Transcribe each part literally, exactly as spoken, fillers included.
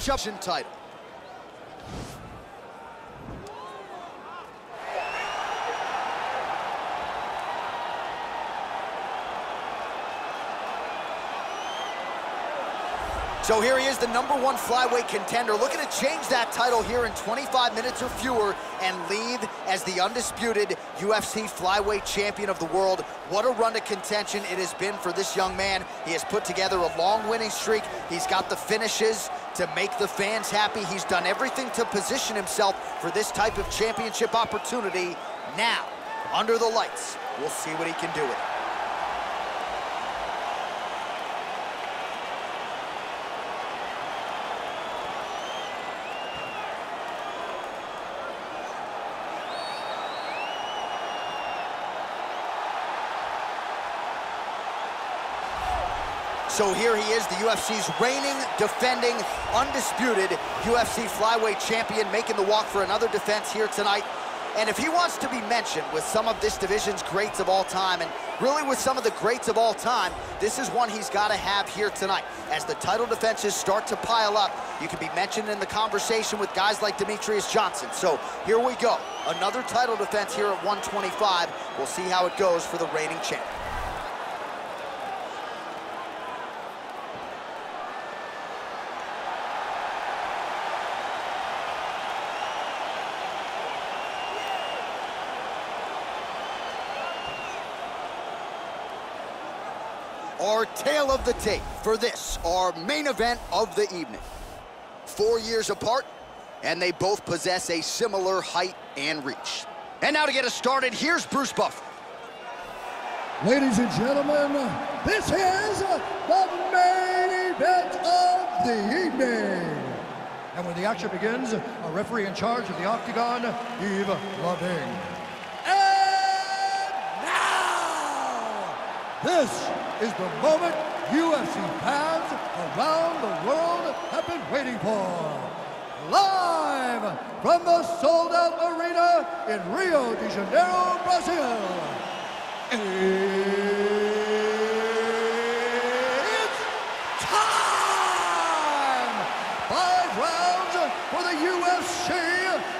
matchup in title. So here he is, the number one flyweight contender, looking to change that title here in twenty-five minutes or fewer and leave as the undisputed U F C flyweight champion of the world. What a run to contention it has been for this young man. He has put together a long winning streak. He's got the finishes to make the fans happy. He's done everything to position himself for this type of championship opportunity. Now, under the lights, we'll see what he can do with it. So here he is, the U F C's reigning, defending, undisputed U F C flyweight champion, making the walk for another defense here tonight. And if he wants to be mentioned with some of this division's greats of all time, and really with some of the greats of all time, this is one he's got to have here tonight. As the title defenses start to pile up, you can be mentioned in the conversation with guys like Demetrius Johnson. So here we go, another title defense here at one twenty-five. We'll see how it goes for the reigning champion. Our tale of the tape for this, our main event of the evening. Four years apart, and they both possess a similar height and reach. And now to get us started, here's Bruce Buffer. Ladies and gentlemen, this is the main event of the evening. And when the action begins, a referee in charge of the Octagon, Eve Loving. And now, this is the moment U F C fans around the world have been waiting for. Live from the sold-out arena in Rio de Janeiro, Brazil, it's time! Five rounds for the U F C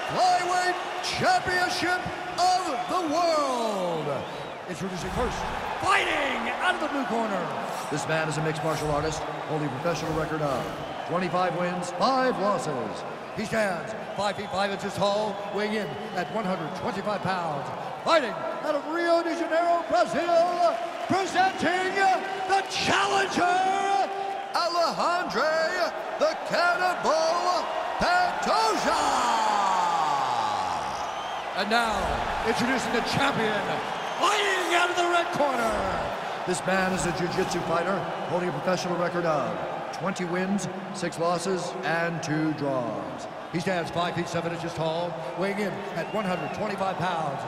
Flyweight Championship of the World. Introducing first, fighting out of the blue corner. This man is a mixed martial artist, holding a professional record of twenty-five wins, five losses. He stands five feet five inches tall, weighing in at one hundred twenty-five pounds. Fighting out of Rio de Janeiro, Brazil, presenting the challenger, Alexandre the Cannibal Pantoja. And now, introducing the champion, flying out of the red corner. This man is a jiu-jitsu fighter holding a professional record of twenty wins, six losses, and two draws. He stands five feet seven inches tall, weighing in at one hundred twenty-five pounds.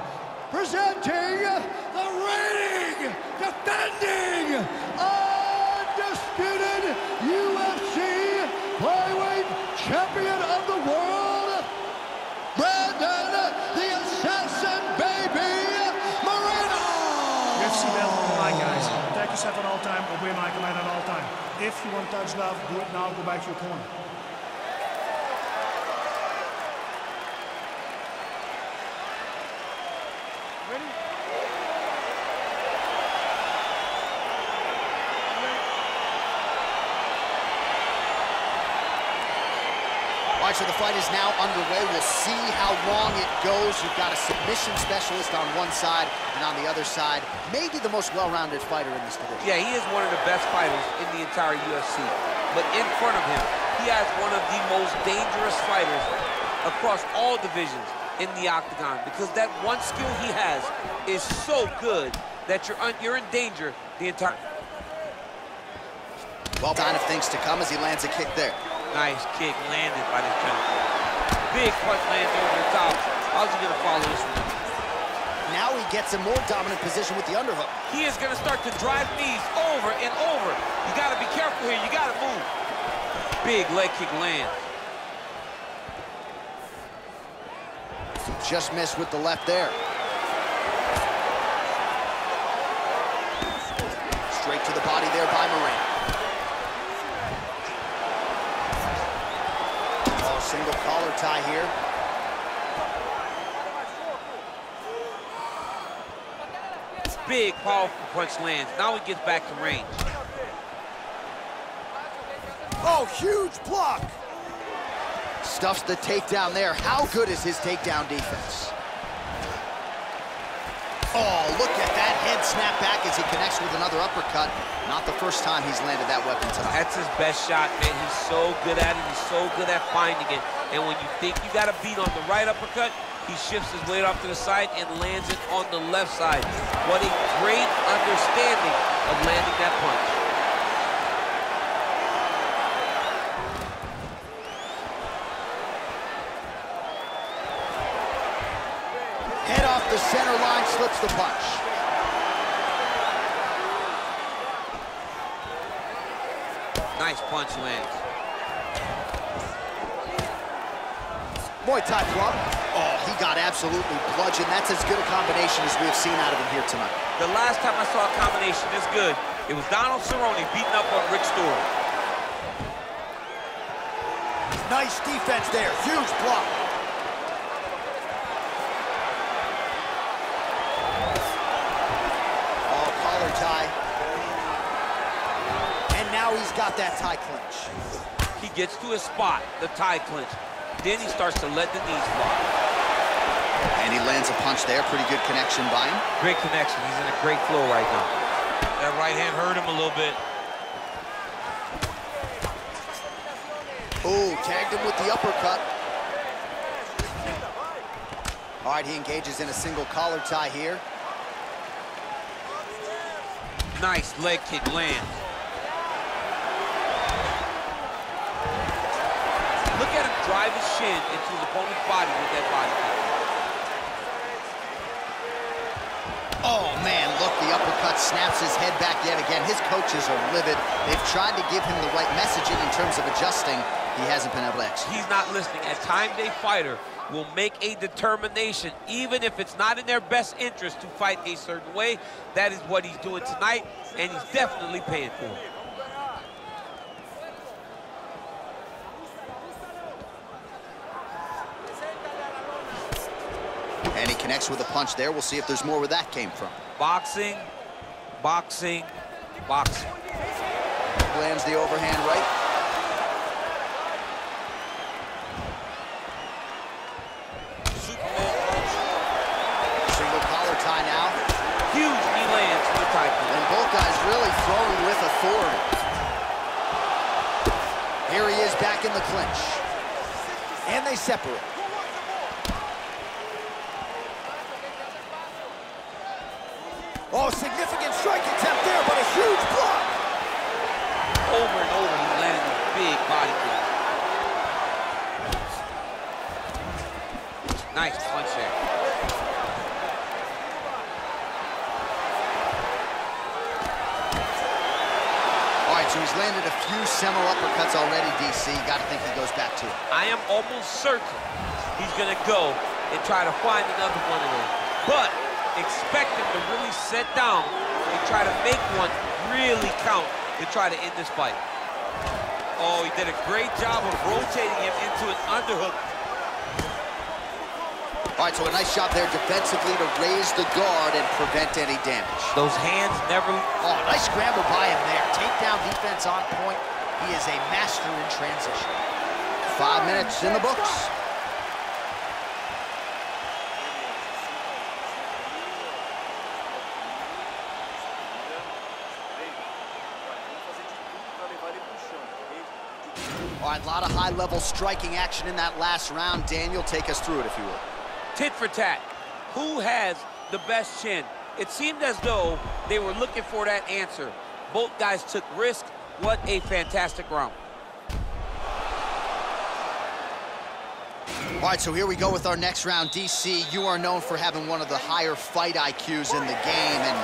Presenting the reigning, defending, undisputed U F C flyweight champion of the world, Brandon the Assassin, baby. Seatbelt online, guys. Protect yourself at all time, obey my command at all time. If you want touch love, do it now, go back to your corner. Ready? All right, so the fight is now underway. We'll see how long it goes. You've got a submission specialist on one side, and on the other side, maybe the most well-rounded fighter in this division. Yeah, he is one of the best fighters in the entire U F C. But in front of him, he has one of the most dangerous fighters across all divisions in the Octagon, because that one skill he has is so good that you're, un you're in danger the entire... Well, sign of things to come as he lands a kick there. Nice kick landed by the counter. Big punch lands over the top. How's he gonna follow this one? Now he gets a more dominant position with the underhook. He is going to start to drive knees over and over. You got to be careful here. You got to move. Big leg kick lands. Just missed with the left there. Straight to the body there by Moreno. single collar tie here. It's big, powerful punch lands. Now he gets back to range. Oh, huge block. Stuffs the takedown there. How good is his takedown defense? Oh, look at that head snap back as he connects with another uppercut. Not the first time he's landed that weapon tonight. That's his best shot, man. He's so good at it. He's so good at finding it. And when you think you got a beat on the right uppercut, he shifts his weight off to the side and lands it on the left side. What a great understanding of landing that punch. Head off the center line, slips the punch. Nice punch lands. Muay Thai club. Oh, he got absolutely bludgeoned. That's as good a combination as we have seen out of him here tonight. The last time I saw a combination this good, it was Donald Cerrone beating up on Rick Story. Nice defense there, huge block. He's got that tie clinch. He gets to his spot, the tie clinch. Then he starts to let the knees fly. And he lands a punch there. Pretty good connection by him. Great connection. He's in a great flow right now. That right hand hurt him a little bit. Ooh, tagged him with the uppercut. All right, he engages in a single collar tie here. Nice leg kick land. Drive his shin into his opponent's body with that body kick. Oh, man, look, the uppercut snaps his head back yet again. His coaches are livid. They've tried to give him the right messaging in terms of adjusting. He hasn't been able to execute. He's not listening. At times, a fighter will make a determination, even if it's not in their best interest to fight a certain way. That is what he's doing tonight, and he's definitely paying for it. And he connects with a punch there. We'll see if there's more where that came from. Boxing, boxing, boxing. Lands the overhand right. Single collar tie now. Huge knee lands for the title. And both guys really throwing with authority. Here he is back in the clinch. And they separate. Oh, significant strike attempt there, but a huge block. Over and over, he landed a big body kick. Nice punch there. All right, so he's landed a few similar uppercuts already, D C. You got to think he goes back to it. I am almost certain he's going to go and try to find another one of them. But expect him to really set down and try to make one really count to try to end this fight. Oh, he did a great job of rotating him into an underhook. All right, so a nice shot there defensively to raise the guard and prevent any damage. Those hands never... Oh, nice scramble by him there. Takedown defense on point. He is a master in transition. Five minutes in the books. All right, a lot of high-level striking action in that last round. Daniel, take us through it, if you will. Tit for tat. Who has the best chin? It seemed as though they were looking for that answer. Both guys took risk. What a fantastic round. All right, so here we go with our next round. D C, you are known for having one of the higher fight I Qs in the game, and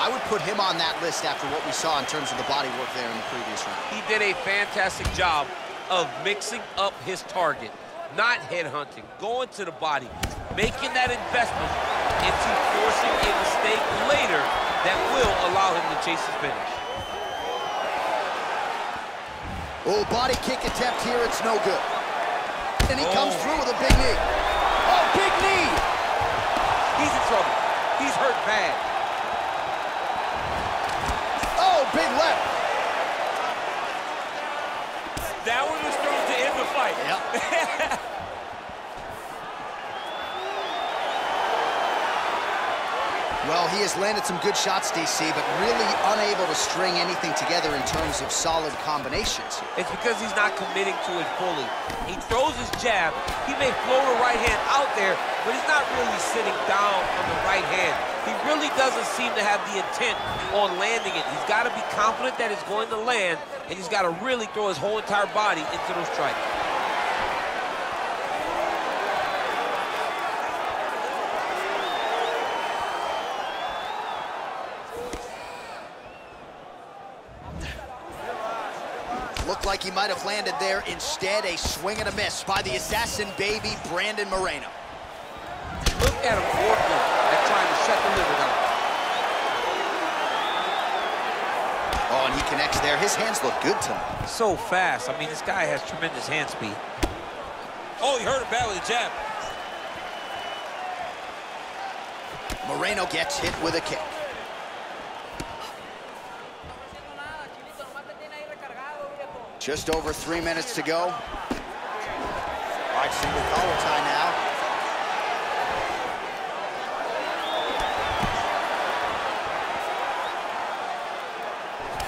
I would put him on that list after what we saw in terms of the body work there in the previous round. He did a fantastic job of mixing up his target, not headhunting, going to the body, making that investment into forcing a mistake later that will allow him to chase his finish. Oh, body kick attempt here, it's no good. and he oh. comes through with a big knee. Oh, big knee! He's in trouble. He's hurt bad. Oh, big left. That one was thrown to end the fight. Yep. Well, he has landed some good shots, D C, but really unable to string anything together in terms of solid combinations. It's because he's not committing to it fully. He throws his jab. He may float a right hand out there, but he's not really sitting down on the right hand. He really doesn't seem to have the intent on landing it. He's got to be confident that it's going to land, and he's got to really throw his whole entire body into those strikes. Looked like he might have landed there. Instead, a swing and a miss by the assassin baby, Brandon Moreno. Look at him working at trying to shut the liver down. Oh, and he connects there. His hands look good tonight. So fast. I mean, this guy has tremendous hand speed. Oh, he hurt him badly, the jab. Moreno gets hit with a kick. Just over three minutes to go. All right, single collar tie now.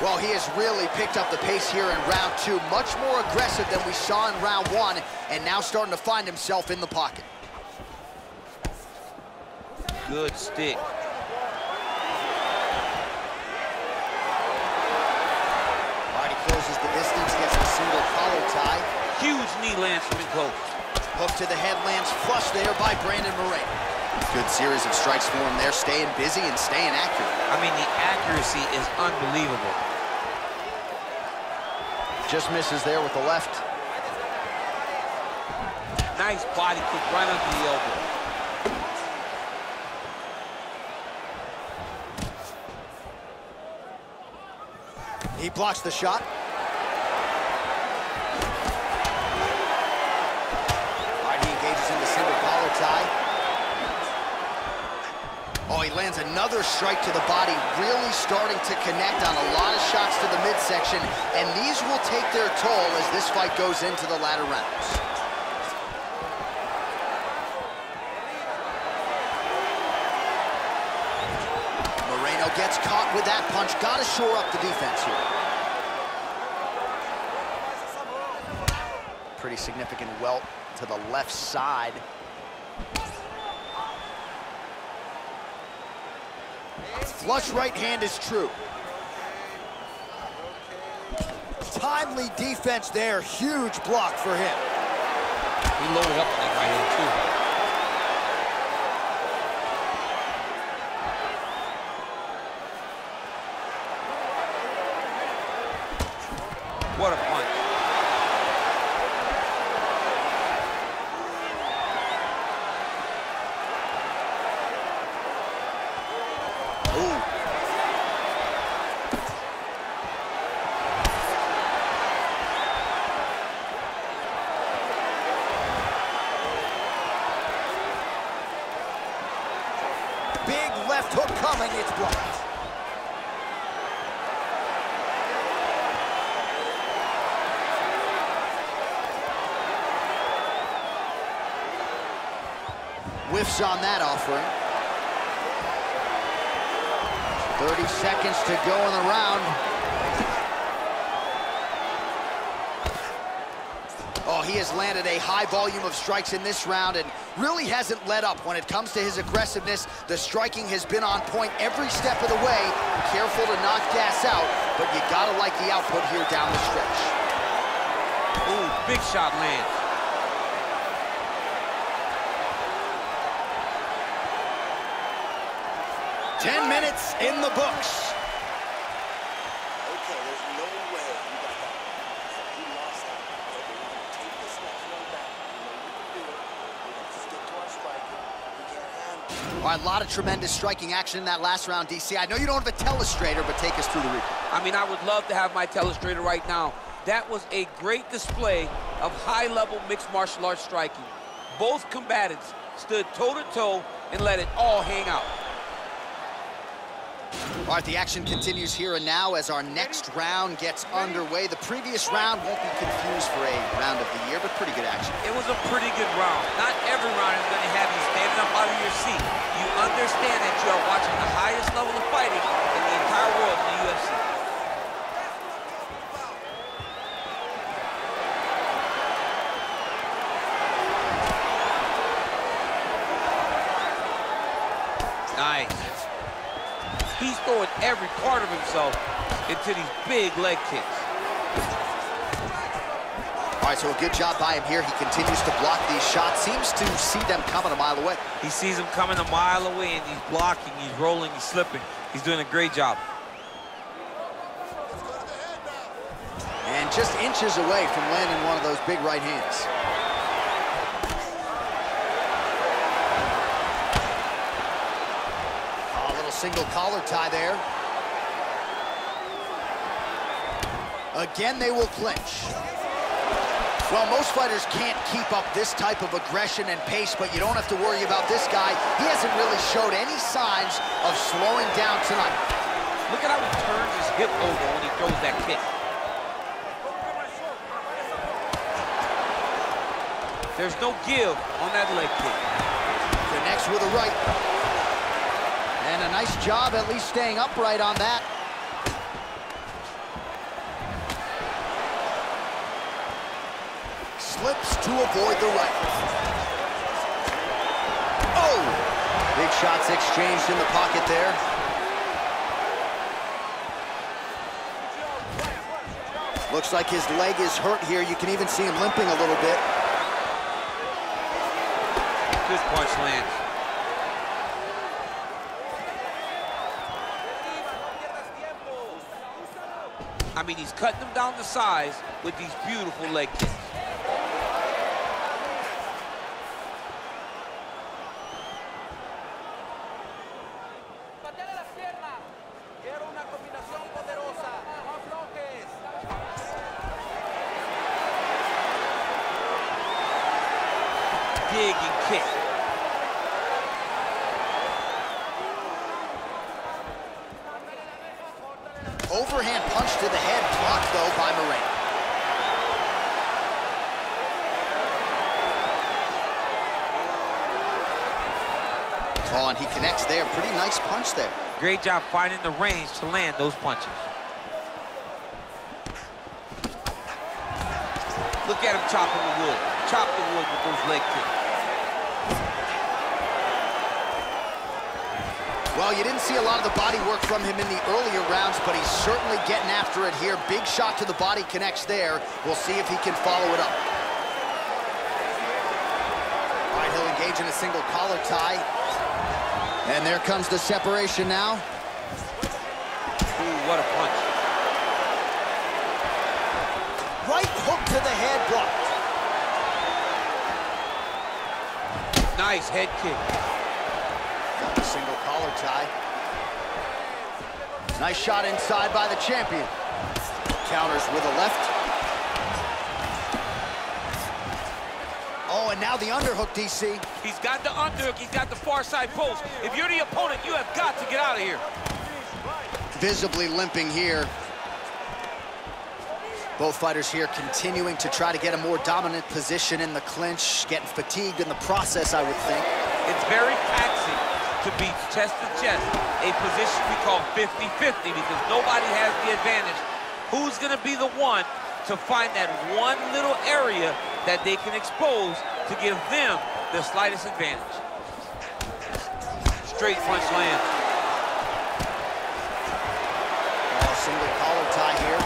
Well, he has really picked up the pace here in round two. Much more aggressive than we saw in round one, and now starting to find himself in the pocket. Good stick. Closes the distance, gets a single collar tie. Huge knee lands from close. Hook to the head lands flush there by Brandon Moreno. Good series of strikes for him there, staying busy and staying accurate. I mean, the accuracy is unbelievable. Just misses there with the left. Nice body kick right under the elbow. He blocks the shot. All right, he engages in the single collar tie. Oh, he lands another strike to the body, really starting to connect on a lot of shots to the midsection, and these will take their toll as this fight goes into the latter rounds. Gets caught with that punch. Got to shore up the defense here. Pretty significant welt to the left side. Flush right hand is true. Timely defense there. Huge block for him. He loaded up on that right hand, too. What a punch. Ooh. Big left hook coming, it's blocked. Whiffs on that offering. thirty seconds to go in the round. Oh, he has landed a high volume of strikes in this round and really hasn't let up when it comes to his aggressiveness. The striking has been on point every step of the way. Careful to not gas out, but you gotta like the output here down the stretch. Ooh, big shot lands. Ten minutes in the books. Okay, there's no way you got that. You lost that. Okay, we're going to take this next one back. You know, we can do it. We're going to just get to our striking. We can't handle it. All right, a lot of tremendous striking action in that last round, D C. I know you don't have a telestrator, but take us through the replay. I mean, I would love to have my telestrator right now. That was a great display of high-level mixed martial arts striking. Both combatants stood toe-to-toe and let it all hang out. All right, the action continues here and now as our next round gets underway. The previous round won't be confused for a round of the year, but pretty good action. It was a pretty good round. Not every round is going to have you standing up out of your seat. You understand that you are watching the highest level of fighting in the entire world in the U F C. Nice. He's throwing every part of himself into these big leg kicks. All right, so a good job by him here. He continues to block these shots. Seems to see them coming a mile away. He sees them coming a mile away, and he's blocking, he's rolling, he's slipping. He's doing a great job. And just inches away from landing one of those big right hands. Single collar tie there. Again, they will clinch. Well, most fighters can't keep up this type of aggression and pace, but you don't have to worry about this guy. He hasn't really showed any signs of slowing down tonight. Look at how he turns his hip over when he throws that kick. There's no give on that leg kick. Connects with a right. And a nice job at least staying upright on that. Slips to avoid the right. Oh! Big shots exchanged in the pocket there. Looks like his leg is hurt here. You can even see him limping a little bit. Good punch lands. I mean, he's cutting them down to size with these beautiful leg kicks. Dig and kick. Overhand punch to the head, blocked though by Moreno. Oh, and he connects there. Pretty nice punch there. Great job finding the range to land those punches. Look at him chopping the wood. Chop the wood with those leg kicks. Well, you didn't see a lot of the body work from him in the earlier rounds, but he's certainly getting after it here. Big shot to the body connects there. We'll see if he can follow it up. All right, he'll engage in a single collar tie. And there comes the separation now. Ooh, what a punch. Right hook to the head, blocked. Nice head kick. Single collar tie. Nice shot inside by the champion. Counters with a left. Oh, and now the underhook, D C. He's got the underhook, he's got the far side post. If you're the opponent, you have got to get out of here. Visibly limping here. Both fighters here continuing to try to get a more dominant position in the clinch, getting fatigued in the process, I would think. It's very taxing to be chest to chest, a position we call fifty fifty, because nobody has the advantage. Who's gonna be the one to find that one little area that they can expose to give them the slightest advantage? Straight punch land. Oh, single collar tie here.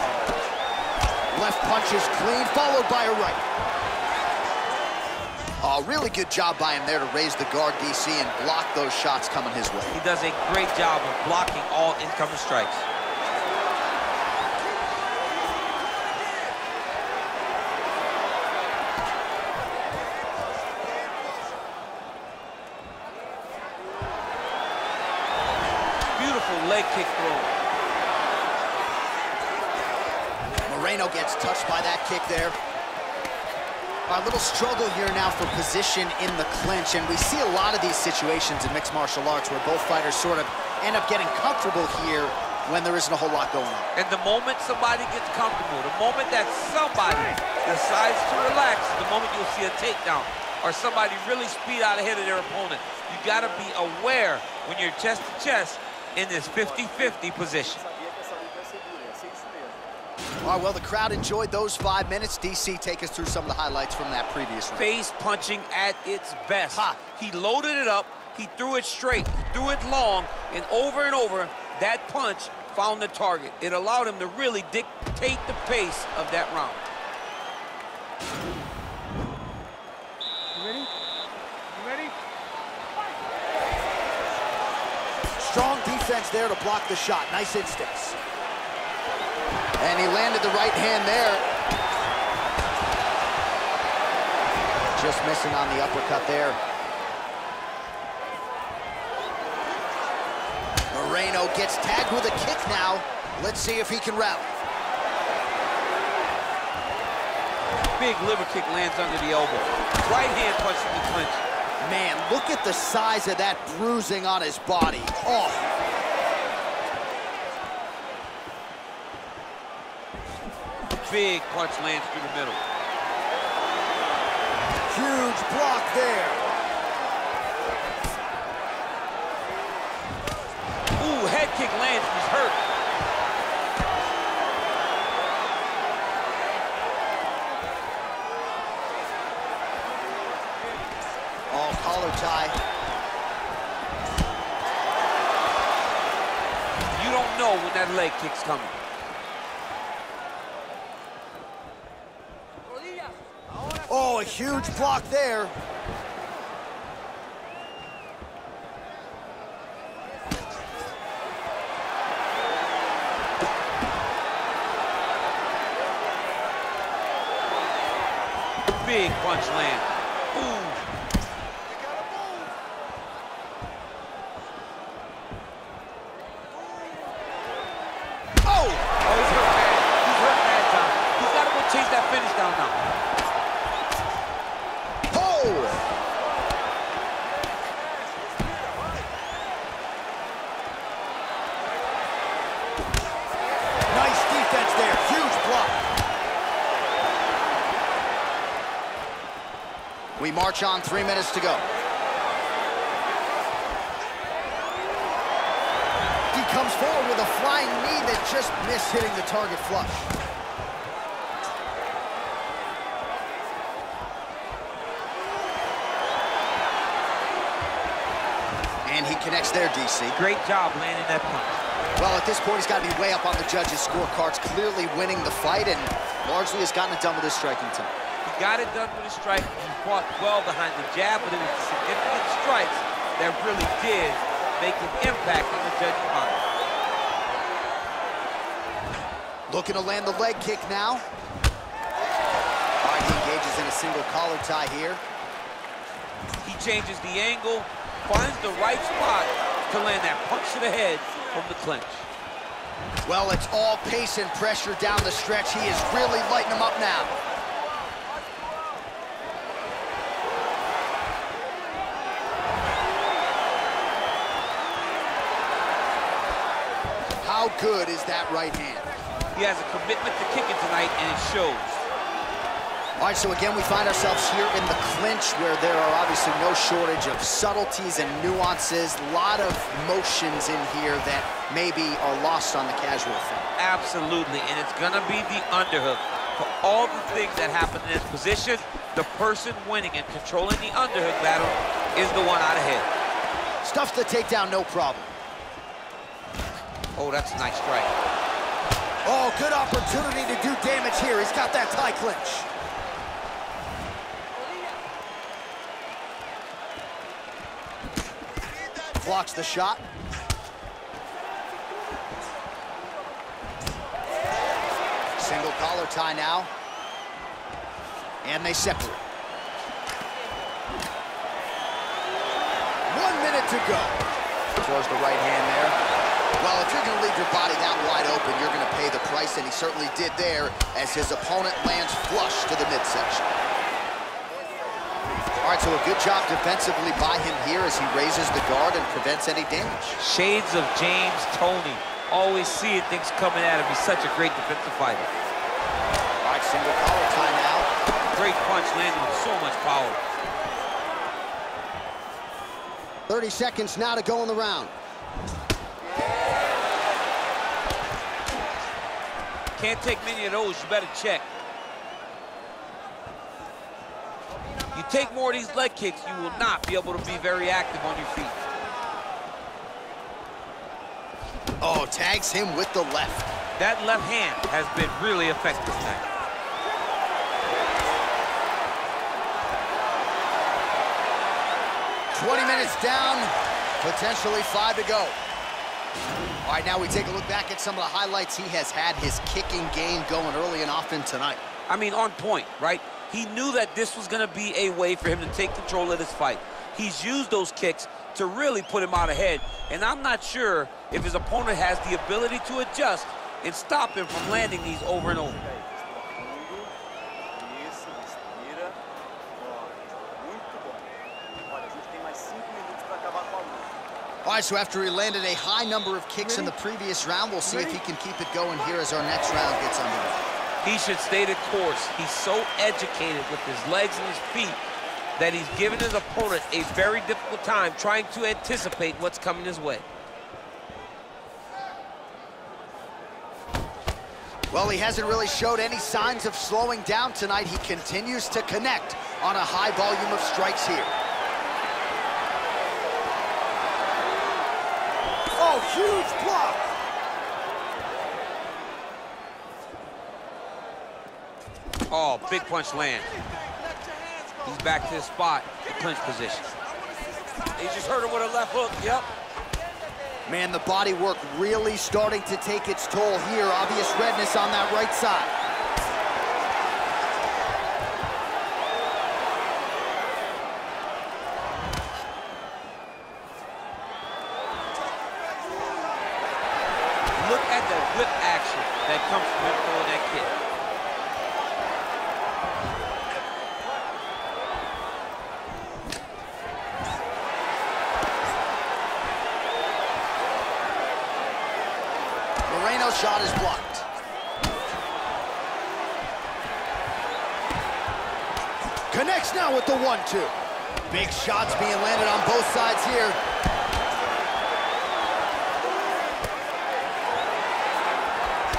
Left punch is clean, followed by a right. Oh, really good job by him there to raise the guard, D C, and block those shots coming his way. He does a great job of blocking all incoming strikes. Beautiful leg kick throw. Moreno gets touched by that kick there. A little struggle here now for position in the clinch, and we see a lot of these situations in mixed martial arts where both fighters sort of end up getting comfortable here when there isn't a whole lot going on. And the moment somebody gets comfortable, the moment that somebody decides to relax, the moment you'll see a takedown or somebody really speed out ahead of their opponent. You gotta be aware when you're chest to chest in this fifty fifty position. All right, well, the crowd enjoyed those five minutes. D C, take us through some of the highlights from that previous round. Face punching at its best. Ha. He loaded it up, he threw it straight, he threw it long, and over and over, that punch found the target. It allowed him to really dictate the pace of that round. You ready? You ready? Strong defense there to block the shot. Nice instincts. And he landed the right hand there. Just missing on the uppercut there. Moreno gets tagged with a kick now. Let's see if he can rally. Big liver kick lands under the elbow. Right hand punches the clinch. Man, look at the size of that bruising on his body. Oh. Big punch lands through the middle. Huge block there. Ooh, head kick lands. He's hurt. Oh, collar tie. You don't know when that leg kick's coming. A huge block there. Big punch land. Ooh. Oh! Oh, he's hurt bad. He's hurt bad, John. He's got to go chase that finish down now. We march on, three minutes to go. He comes forward with a flying knee that just missed hitting the target flush. And he connects there, D C. Great job landing that punch. Well, at this point, he's got to be way up on the judges' scorecards, clearly winning the fight, and largely has gotten it done with his striking time. He got it done with a strike. He fought well behind the jab, but it was the significant strikes that really did make an impact on the judge's mind. Looking to land the leg kick now. All right, he engages in a single collar tie here. He changes the angle, finds the right spot to land that punch to the head from the clinch. Well, it's all pace and pressure down the stretch. He is really lighting him up now. How good is that right hand? He has a commitment to kicking tonight, and it shows. All right, so again, we find ourselves here in the clinch where there are obviously no shortage of subtleties and nuances, a lot of motions in here that maybe are lost on the casual fan. Absolutely, and it's gonna be the underhook. For all the things that happen in this position, the person winning and controlling the underhook battle is the one out ahead. Stuffs the takedown, no problem. Oh, that's a nice strike. Oh, good opportunity to do damage here. He's got that tie clinch. Blocks the shot. Single collar tie now. And they separate. One minute to go. Throws the right hand there. Well, if you're gonna leave your body that wide open, you're gonna pay the price, and he certainly did there as his opponent lands flush to the midsection. All right, so a good job defensively by him here as he raises the guard and prevents any damage. Shades of James Toney. Always seeing things coming at him. He's such a great defensive fighter. All right, single power timeout. Great punch landed with so much power. thirty seconds now to go in the round. Can't take many of those, you better check. You take more of these leg kicks, you will not be able to be very active on your feet. Oh, tags him with the left. That left hand has been really effective tonight. twenty minutes down, potentially five to go. All right, now we take a look back at some of the highlights. He has had his kicking game going early and often tonight. I mean, on point, right? He knew that this was going to be a way for him to take control of this fight. He's used those kicks to really put him out ahead, and I'm not sure if his opponent has the ability to adjust and stop him from landing these over and over. All right, so after he landed a high number of kicks Ready? in the previous round, we'll see Ready? if he can keep it going here as our next round gets underway. He should stay the course. He's so educated with his legs and his feet that he's given his opponent a very difficult time trying to anticipate what's coming his way. Well, he hasn't really showed any signs of slowing down tonight. He continues to connect on a high volume of strikes here. Oh, huge block! Oh, big punch land. He's back to his spot, the clinch position. He just hurt him with a left hook, yep. Man, the body work really starting to take its toll here. Obvious redness on that right side. Look at the whip action that comes from him throwing that kick. Moreno's shot is blocked. Connects now with the one two. Big shots being landed on both sides here.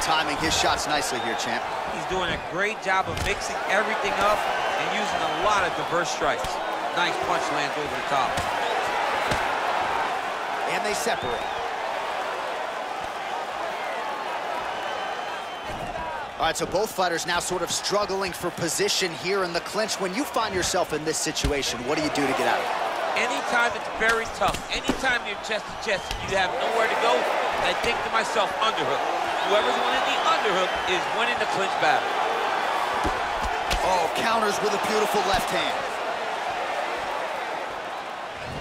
Timing his shots nicely here, champ. He's doing a great job of mixing everything up and using a lot of diverse strikes. Nice punch lands over the top. And they separate. All right, so both fighters now sort of struggling for position here in the clinch. When you find yourself in this situation, what do you do to get out of it? Anytime it's very tough, anytime you're chest to chest, you have nowhere to go, I think to myself, underhook. Whoever's winning the underhook is winning the clinch battle. Oh, counters with a beautiful left hand.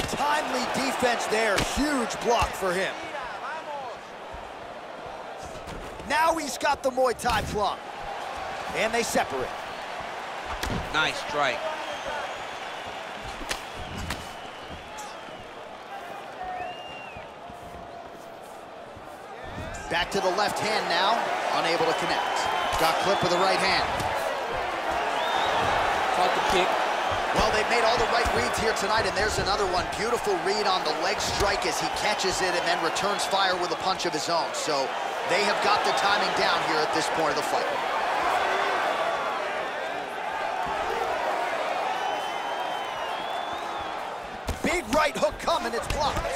Timely defense there. Huge block for him. Now he's got the Muay Thai plum. And they separate. Nice strike. Back to the left hand now, unable to connect. Got clipped with the right hand. Caught the kick. Well, they've made all the right reads here tonight, and there's another one. Beautiful read on the leg strike as he catches it and then returns fire with a punch of his own. So they have got the timing down here at this point of the fight. Big right hook coming, it's blocked.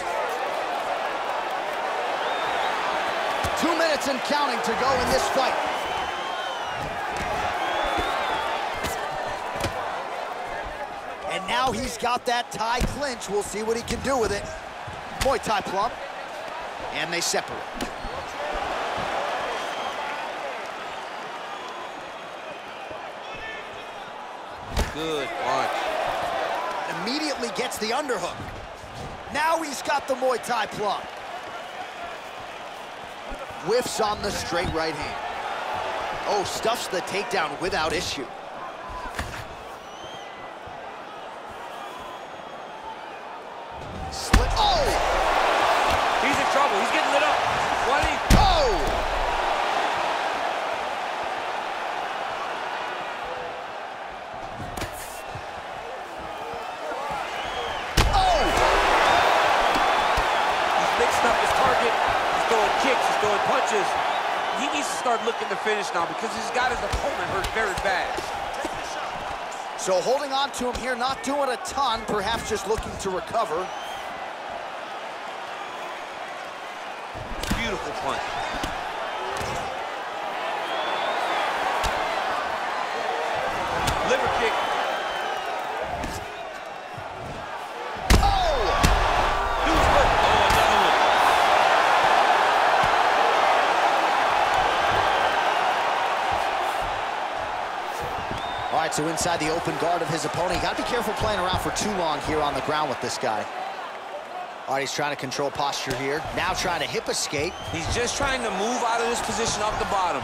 Two minutes and counting to go in this fight. And now he's got that Thai clinch. We'll see what he can do with it. Muay Thai plump. And they separate. Good punch. Immediately gets the underhook. Now he's got the Muay Thai plump. Whiffs on the straight right hand. Oh, stuffs the takedown without issue. Slit. Oh! He's in trouble. He's getting lit up. twenty. Oh! Oh! He's mixing up his target. He's throwing kicks. He's throwing punches. He needs to start looking to finish now because he's got his opponent hurt very bad. So holding on to him here, not doing a ton, perhaps just looking to recover. Beautiful punch. Liver kick. Oh! He was hurt. Oh, another one. All right, so inside the open guard of his opponent, you gotta be careful playing around for too long here on the ground with this guy. All right, he's trying to control posture here. Now trying to hip escape. He's just trying to move out of this position off the bottom.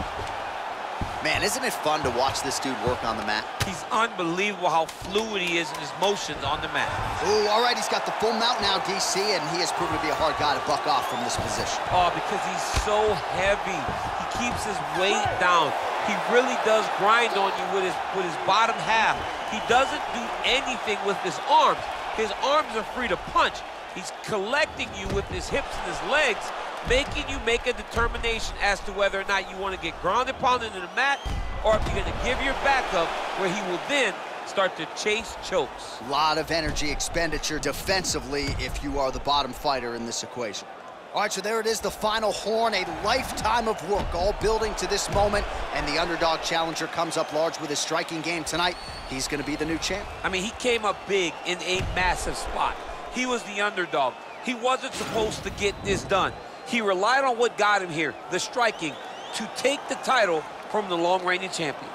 Man, isn't it fun to watch this dude work on the mat? He's unbelievable how fluid he is in his motions on the mat. Ooh, all right, he's got the full mount now, D C, and he has proven to be a hard guy to buck off from this position. Oh, because he's so heavy. He keeps his weight down. He really does grind on you with his, with his bottom half. He doesn't do anything with his arms. His arms are free to punch. He's collecting you with his hips and his legs, making you make a determination as to whether or not you want to get grounded, pounded in the mat, or if you're going to give your back up, where he will then start to chase chokes. A lot of energy expenditure defensively if you are the bottom fighter in this equation. All right, so there it is, the final horn, a lifetime of work, all building to this moment, and the underdog challenger comes up large with his striking game tonight. He's going to be the new champ. I mean, he came up big in a massive spot. He was the underdog. He wasn't supposed to get this done. He relied on what got him here, the striking, to take the title from the long-reigning champion.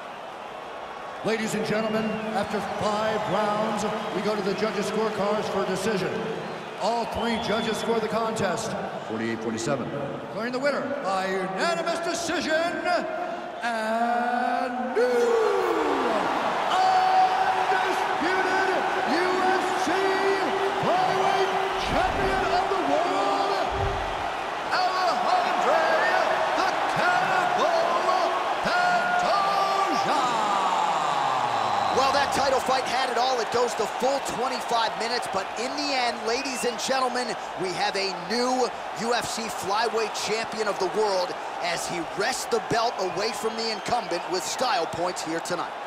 Ladies and gentlemen, after five rounds, we go to the judges' scorecards for a decision. All three judges scored the contest. forty-eight forty-seven. Declaring the winner by unanimous decision, and new. Title fight had it all. It goes the full twenty-five minutes, but in the end, ladies and gentlemen, we have a new U F C flyweight champion of the world as he wrests the belt away from the incumbent with style points here tonight.